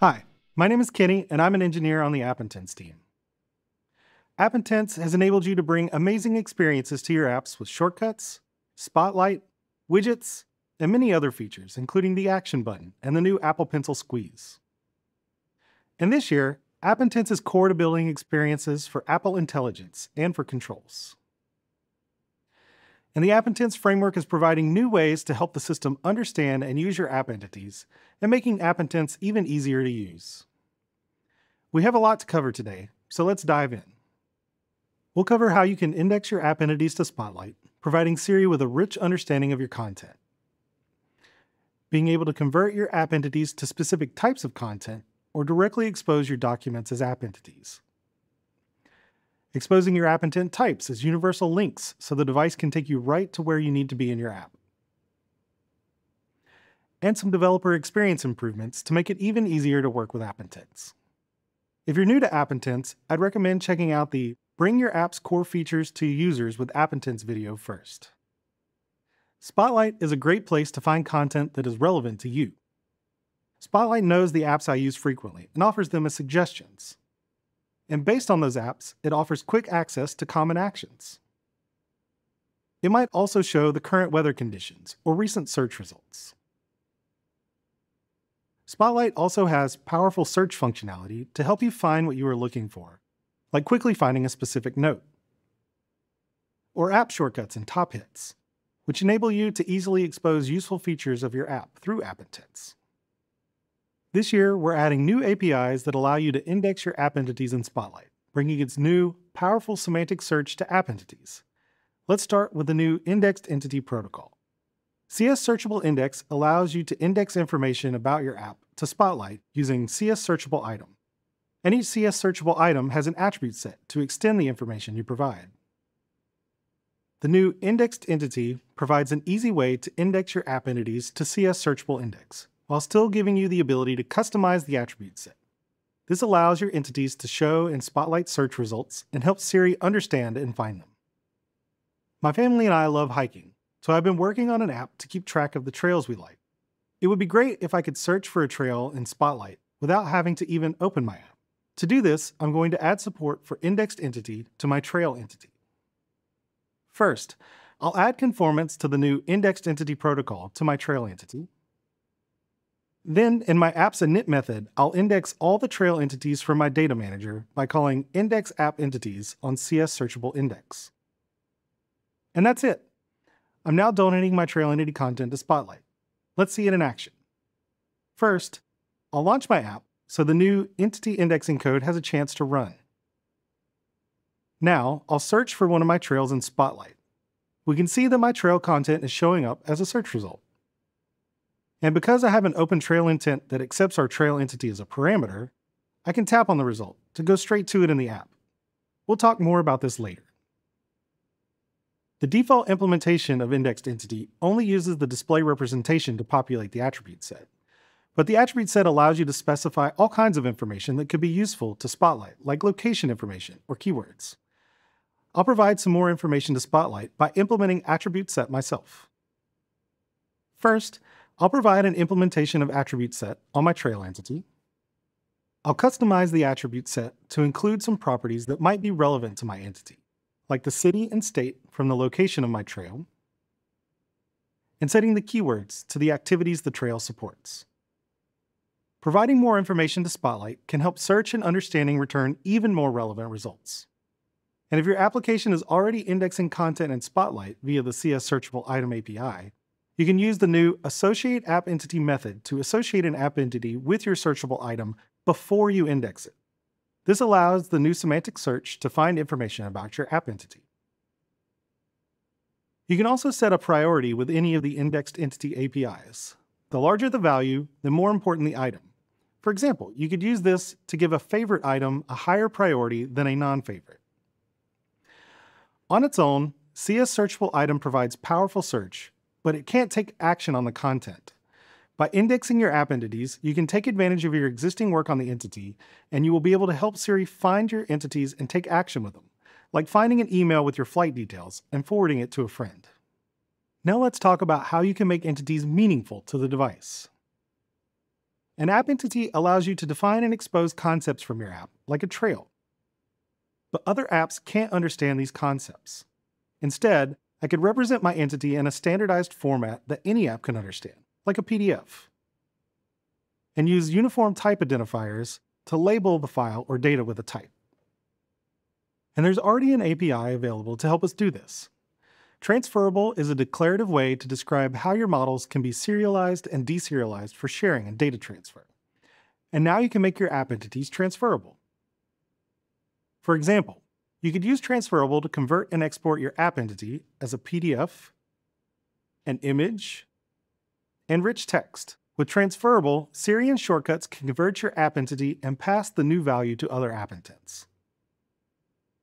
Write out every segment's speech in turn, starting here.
Hi, my name is Kenny, and I'm an engineer on the App Intents team. App Intents has enabled you to bring amazing experiences to your apps with Shortcuts, Spotlight, widgets, and many other features, including the Action button and the new Apple Pencil squeeze. And this year, App Intents is core to building experiences for Apple Intelligence and for controls. And the App Intents framework is providing new ways to help the system understand and use your app entities and making App Intents even easier to use. We have a lot to cover today, so let's dive in. We'll cover how you can index your app entities to Spotlight, providing Siri with a rich understanding of your content. Being able to convert your app entities to specific types of content or directly expose your documents as app entities. Exposing your app intent types as universal links so the device can take you right to where you need to be in your app. And some developer experience improvements to make it even easier to work with App Intents. If you're new to App Intents, I'd recommend checking out the Bring Your App's Core Features to Users with App Intents video first. Spotlight is a great place to find content that is relevant to you. Spotlight knows the apps I use frequently and offers them as suggestions. And based on those apps, it offers quick access to common actions. It might also show the current weather conditions or recent search results. Spotlight also has powerful search functionality to help you find what you are looking for, like quickly finding a specific note, or app shortcuts and top hits, which enable you to easily expose useful features of your app through App Intents. This year, we're adding new APIs that allow you to index your app entities in Spotlight, bringing its new, powerful semantic search to app entities. Let's start with the new Indexed Entity Protocol. CS Searchable Index allows you to index information about your app to Spotlight using CS Searchable Item. And each CS Searchable Item has an attribute set to extend the information you provide. The new Indexed Entity provides an easy way to index your app entities to CS Searchable Index, while still giving you the ability to customize the attribute set. This allows your entities to show in Spotlight search results and helps Siri understand and find them. My family and I love hiking, so I've been working on an app to keep track of the trails we like. It would be great if I could search for a trail in Spotlight without having to even open my app. To do this, I'm going to add support for Indexed Entity to my trail entity. First, I'll add conformance to the new Indexed Entity protocol to my trail entity. Then, in my app's init method, I'll index all the trail entities from my data manager by calling index app entities on CS Searchable Index. And that's it. I'm now donating my trail entity content to Spotlight. Let's see it in action. First, I'll launch my app so the new entity indexing code has a chance to run. Now, I'll search for one of my trails in Spotlight. We can see that my trail content is showing up as a search result. And because I have an open trail intent that accepts our trail entity as a parameter, I can tap on the result to go straight to it in the app. We'll talk more about this later. The default implementation of Indexed Entity only uses the display representation to populate the attribute set. But the attribute set allows you to specify all kinds of information that could be useful to Spotlight, like location information or keywords. I'll provide some more information to Spotlight by implementing attribute set myself. First, I'll provide an implementation of attribute set on my trail entity. I'll customize the attribute set to include some properties that might be relevant to my entity, like the city and state from the location of my trail, and setting the keywords to the activities the trail supports. Providing more information to Spotlight can help search and understanding return even more relevant results. And if your application is already indexing content in Spotlight via the CS Searchable Item API, you can use the new Associate App Entity method to associate an app entity with your searchable item before you index it. This allows the new semantic search to find information about your app entity. You can also set a priority with any of the Indexed Entity APIs. The larger the value, the more important the item. For example, you could use this to give a favorite item a higher priority than a non-favorite. On its own, CS Searchable Item provides powerful search, but it can't take action on the content. By indexing your app entities, you can take advantage of your existing work on the entity, and you will be able to help Siri find your entities and take action with them, like finding an email with your flight details and forwarding it to a friend. Now let's talk about how you can make entities meaningful to the device. An app entity allows you to define and expose concepts from your app, like a trail. But other apps can't understand these concepts. Instead, I could represent my entity in a standardized format that any app can understand, like a PDF, and use Uniform Type Identifiers to label the file or data with a type. And there's already an API available to help us do this. Transferable is a declarative way to describe how your models can be serialized and deserialized for sharing and data transfer. And now you can make your app entities transferable. For example, you could use Transferable to convert and export your app entity as a PDF, an image, and rich text. With Transferable, Siri and Shortcuts can convert your app entity and pass the new value to other app intents.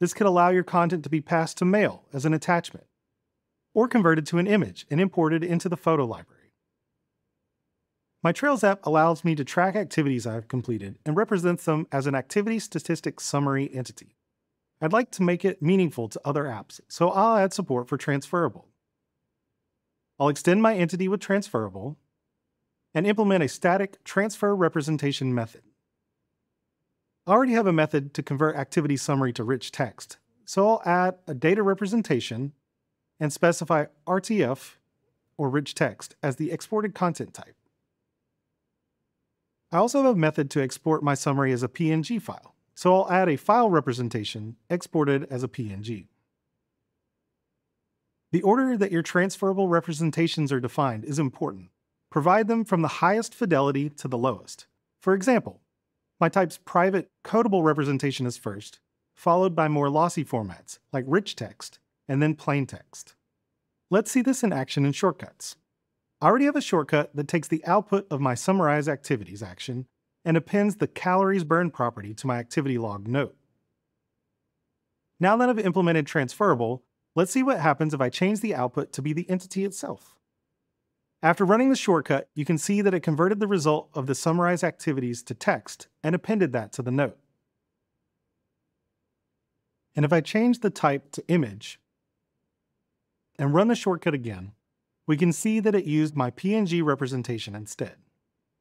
This could allow your content to be passed to mail as an attachment, or converted to an image and imported into the photo library. My Trails app allows me to track activities I've completed and represents them as an activity statistics summary entity. I'd like to make it meaningful to other apps, so I'll add support for Transferable. I'll extend my entity with Transferable and implement a static transfer representation method. I already have a method to convert activity summary to rich text, so I'll add a data representation and specify RTF, or rich text, as the exported content type. I also have a method to export my summary as a PNG file, so I'll add a file representation exported as a PNG. The order that your transferable representations are defined is important. Provide them from the highest fidelity to the lowest. For example, my type's private codable representation is first, followed by more lossy formats like rich text, and then plain text. Let's see this in action in Shortcuts. I already have a shortcut that takes the output of my Summarize Activities action and appends the Calories Burned property to my activity log note. Now that I've implemented Transferable, let's see what happens if I change the output to be the entity itself. After running the shortcut, you can see that it converted the result of the Summarize Activities to text and appended that to the note. And if I change the type to image, and run the shortcut again, we can see that it used my PNG representation instead.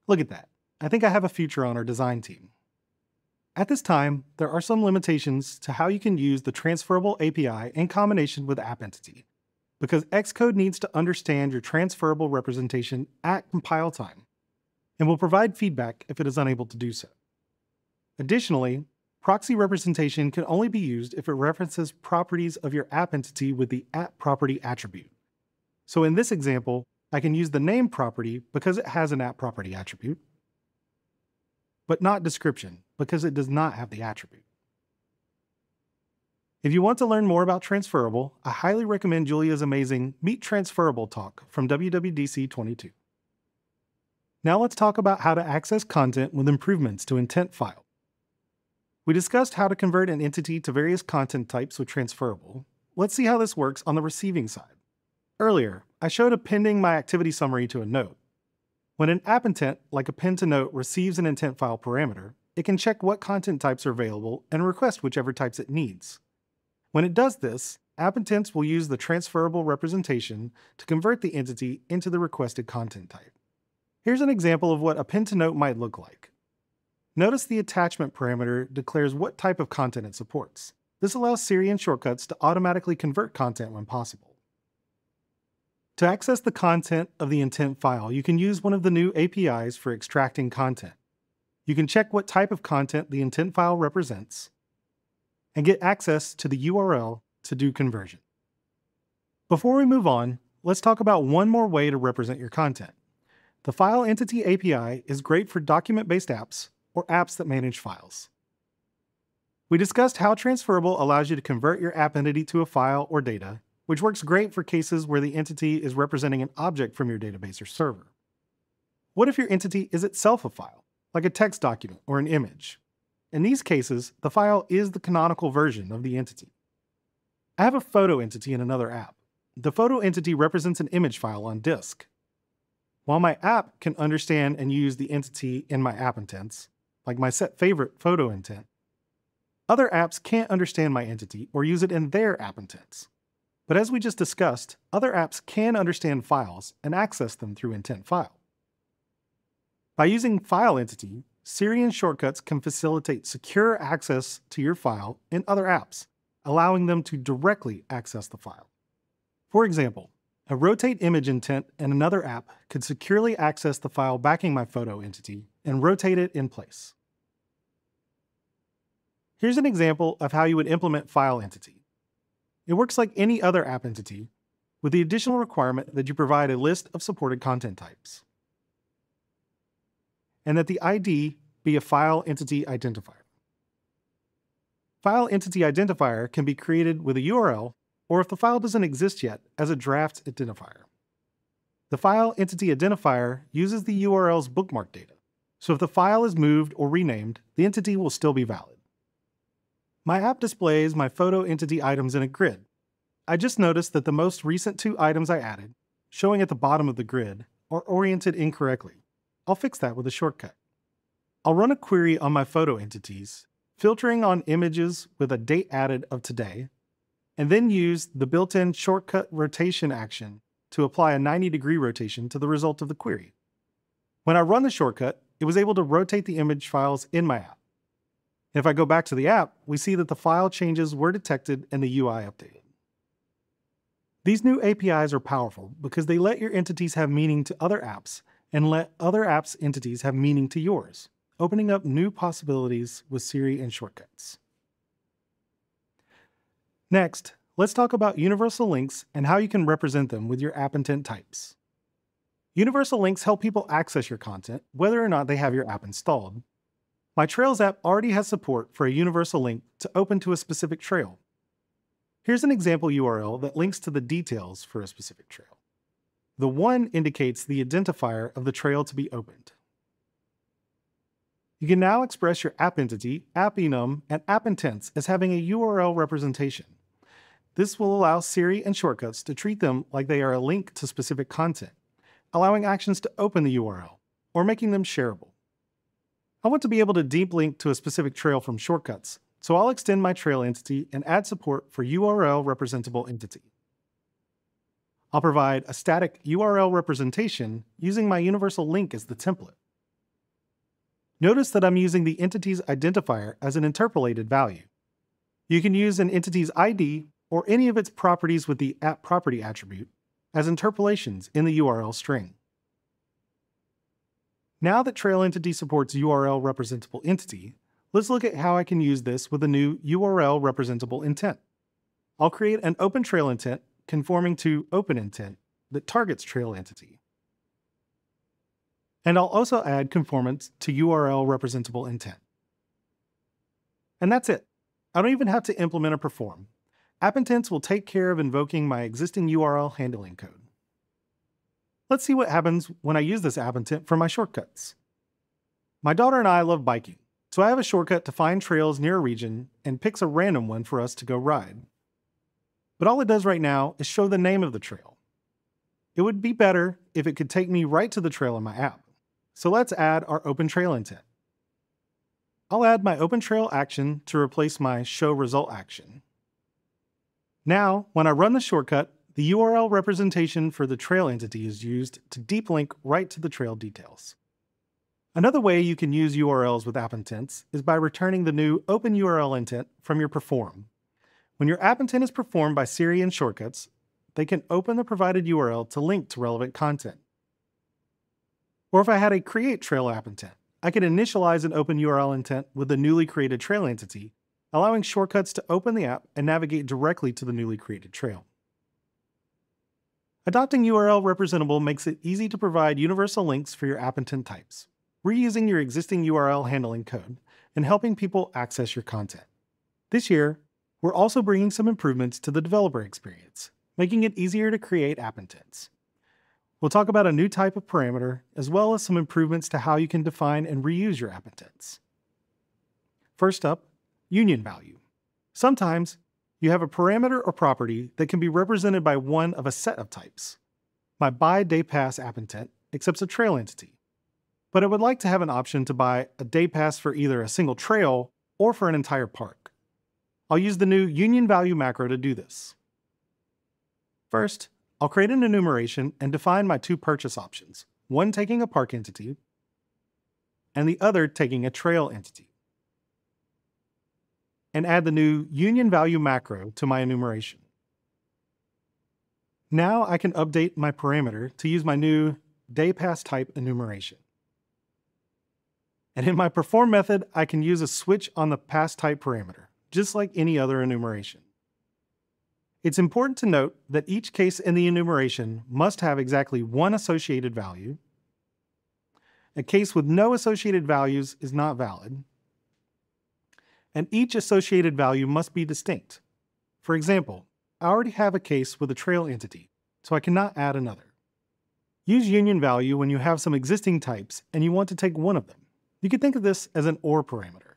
Look at that. I think I have a future on our design team. At this time, there are some limitations to how you can use the Transferable API in combination with App Entity, because Xcode needs to understand your transferable representation at compile time, and will provide feedback if it is unable to do so. Additionally, proxy representation can only be used if it references properties of your app entity with the app property attribute. So in this example, I can use the name property because it has an app property attribute, but not description because it does not have the attribute. If you want to learn more about Transferable, I highly recommend Julia's amazing Meet Transferable talk from WWDC 22. Now let's talk about how to access content with improvements to Intent File. We discussed how to convert an entity to various content types with Transferable. Let's see how this works on the receiving side. Earlier, I showed appending my activity summary to a note. When an app intent, like append to note, receives an intent file parameter, it can check what content types are available and request whichever types it needs. When it does this, app intents will use the transferable representation to convert the entity into the requested content type. Here's an example of what append to note might look like. Notice the attachment parameter declares what type of content it supports. This allows Siri and Shortcuts to automatically convert content when possible. To access the content of the intent file, you can use one of the new APIs for extracting content. You can check what type of content the intent file represents and get access to the URL to do conversion. Before we move on, let's talk about one more way to represent your content. The File Entity API is great for document-based apps, or apps that manage files. We discussed how Transferable allows you to convert your app entity to a file or data, which works great for cases where the entity is representing an object from your database or server. What if your entity is itself a file, like a text document or an image? In these cases, the file is the canonical version of the entity. I have a photo entity in another app. The photo entity represents an image file on disk. While my app can understand and use the entity in my app intents, like my set favorite photo intent, other apps can't understand my entity or use it in their app intents. But as we just discussed, other apps can understand files and access them through intent file. By using File Entity, Siri and Shortcuts can facilitate secure access to your file in other apps, allowing them to directly access the file. For example, a rotate image intent in another app could securely access the file backing my photo entity and rotate it in place. Here's an example of how you would implement File Entity. It works like any other app entity, with the additional requirement that you provide a list of supported content types, and that the ID be a File Entity Identifier. File Entity Identifier can be created with a URL, or if the file doesn't exist yet, as a draft identifier. The File Entity Identifier uses the URL's bookmark data, so if the file is moved or renamed, the entity will still be valid. My app displays my photo entity items in a grid. I just noticed that the most recent two items I added, showing at the bottom of the grid, are oriented incorrectly. I'll fix that with a shortcut. I'll run a query on my photo entities, filtering on images with a date added of today, and then use the built-in shortcut rotation action to apply a 90-degree rotation to the result of the query. When I run the shortcut, it was able to rotate the image files in my app. If I go back to the app, we see that the file changes were detected and the UI updated. These new APIs are powerful because they let your entities have meaning to other apps and let other apps' entities have meaning to yours, opening up new possibilities with Siri and Shortcuts. Next, let's talk about universal links and how you can represent them with your app intent types. Universal links help people access your content, whether or not they have your app installed. My Trails app already has support for a universal link to open to a specific trail. Here's an example URL that links to the details for a specific trail. The one indicates the identifier of the trail to be opened. You can now express your app entity, app enum, and app intents as having a URL representation. This will allow Siri and Shortcuts to treat them like they are a link to specific content, allowing actions to open the URL or making them shareable. I want to be able to deep link to a specific trail from Shortcuts, so I'll extend my trail entity and add support for URL Representable Entity. I'll provide a static URL representation using my universal link as the template. Notice that I'm using the entity's identifier as an interpolated value. You can use an entity's ID or any of its properties with the app property attribute as interpolations in the URL string. Now that Trail Entity supports URL Representable Entity, let's look at how I can use this with a new URL Representable Intent. I'll create an open trail intent conforming to Open Intent that targets Trail Entity. And I'll also add conformance to URL Representable Intent. And that's it. I don't even have to implement or perform. App Intents will take care of invoking my existing URL handling code. Let's see what happens when I use this app intent for my shortcuts. My daughter and I love biking, so I have a shortcut to find trails near a region and picks a random one for us to go ride. But all it does right now is show the name of the trail. It would be better if it could take me right to the trail in my app. So let's add our open trail intent. I'll add my open trail action to replace my show result action. Now, when I run the shortcut, the URL representation for the trail entity is used to deep link right to the trail details. Another way you can use URLs with app intents is by returning the new open URL intent from your perform. When your app intent is performed by Siri and Shortcuts, they can open the provided URL to link to relevant content. Or if I had a create trail app intent, I could initialize an open URL intent with the newly created trail entity, allowing Shortcuts to open the app and navigate directly to the newly created trail. Adopting URL Representable makes it easy to provide universal links for your app intent types, reusing your existing URL handling code, and helping people access your content. This year, we're also bringing some improvements to the developer experience, making it easier to create app intents. We'll talk about a new type of parameter, as well as some improvements to how you can define and reuse your app intents. First up, Union Value. Sometimes, you have a parameter or property that can be represented by one of a set of types. My buy day pass app intent accepts a trail entity, but I would like to have an option to buy a day pass for either a single trail or for an entire park. I'll use the new Union Value macro to do this. First, I'll create an enumeration and define my two purchase options, one taking a park entity and the other taking a trail entity. And add the new Union Value macro to my enumeration. Now I can update my parameter to use my new DayPass type enumeration. And in my perform method, I can use a switch on the pass type parameter, just like any other enumeration. It's important to note that each case in the enumeration must have exactly one associated value. A case with no associated values is not valid. And each associated value must be distinct. For example, I already have a case with a trail entity, so I cannot add another. Use Union Value when you have some existing types and you want to take one of them. You can think of this as an OR parameter.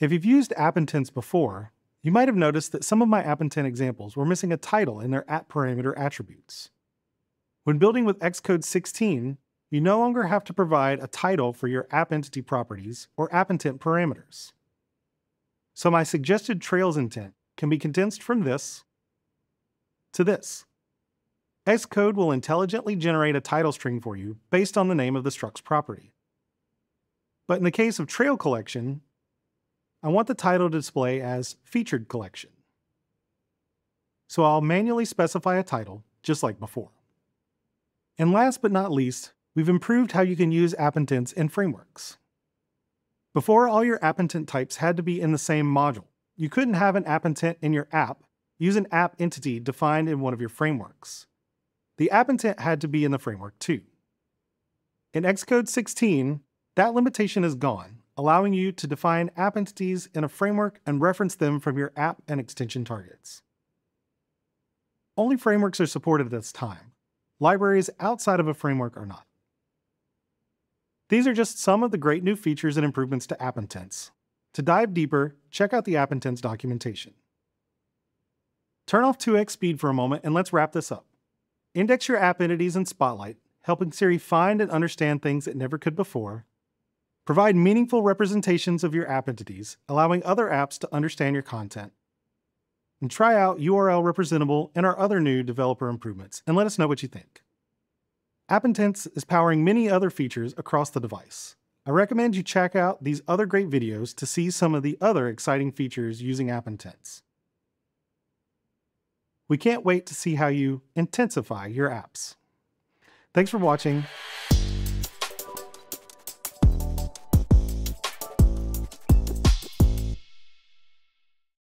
If you've used App Intents before, you might have noticed that some of my App Intent examples were missing a title in their app parameter attributes. When building with Xcode 16, you no longer have to provide a title for your app entity properties or App Intent parameters. So my suggested trails intent can be condensed from this to this. Xcode will intelligently generate a title string for you based on the name of the struct's property. But in the case of trail collection, I want the title to display as Featured Collection. So I'll manually specify a title, just like before. And last but not least, we've improved how you can use App Intents in frameworks. Before, all your App Intent types had to be in the same module. You couldn't have an App Intent in your app, use an app entity defined in one of your frameworks. The App Intent had to be in the framework too. In Xcode 16, that limitation is gone, allowing you to define app entities in a framework and reference them from your app and extension targets. Only frameworks are supported at this time. Libraries outside of a framework are not. These are just some of the great new features and improvements to App Intents. To dive deeper, check out the App Intents documentation. Turn off 2x speed for a moment and let's wrap this up. Index your app entities in Spotlight, helping Siri find and understand things it never could before. Provide meaningful representations of your app entities, allowing other apps to understand your content. And try out URL Representable and our other new developer improvements, and let us know what you think. App Intents is powering many other features across the device. I recommend you check out these other great videos to see some of the other exciting features using App Intents. We can't wait to see how you intensify your apps. Thanks for watching.